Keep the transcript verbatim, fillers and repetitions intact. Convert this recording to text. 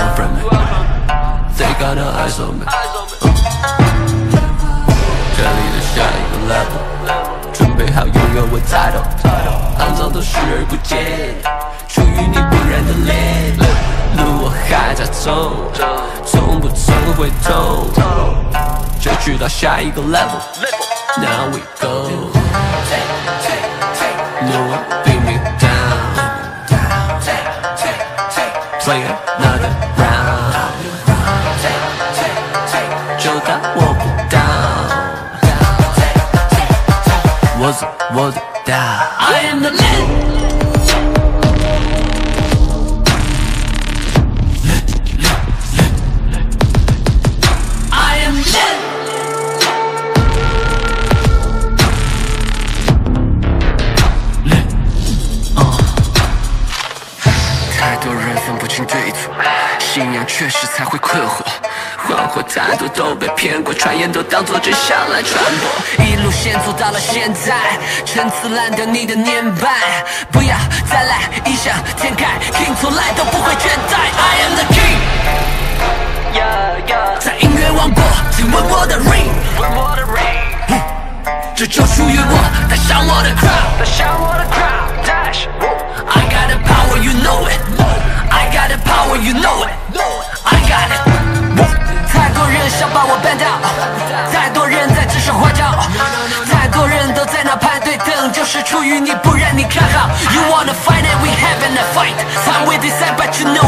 are friendly. They got their eyes on me.这里的下一个 level， 准备好拥有我 title。肮脏都视而不见，出于你不然的脸。路我还在走，从不曾回头。只去到下一个 level。Now we go。路我 beat me down。Play another round。就当我不down。 Was it, was it that I am the legend. Yes, 才会困惑，谎话太多都被骗过，传言都当作真相来传播。一路线走到了现在，陈词滥调你的年迈，不要再来异想天开 ，King 从来都不会倦怠 ，I am the King。在音乐王国，请闻我的 ring， 这就属于我，带上我的 crowd，I got the power, you know it，I got the power, you know it。 I got it。太多人想把我扳倒，太多人在指手画脚，太多人都在那排队等，就是出于你不然你看好。You wanna fight and we having a fight， time will decide but you know。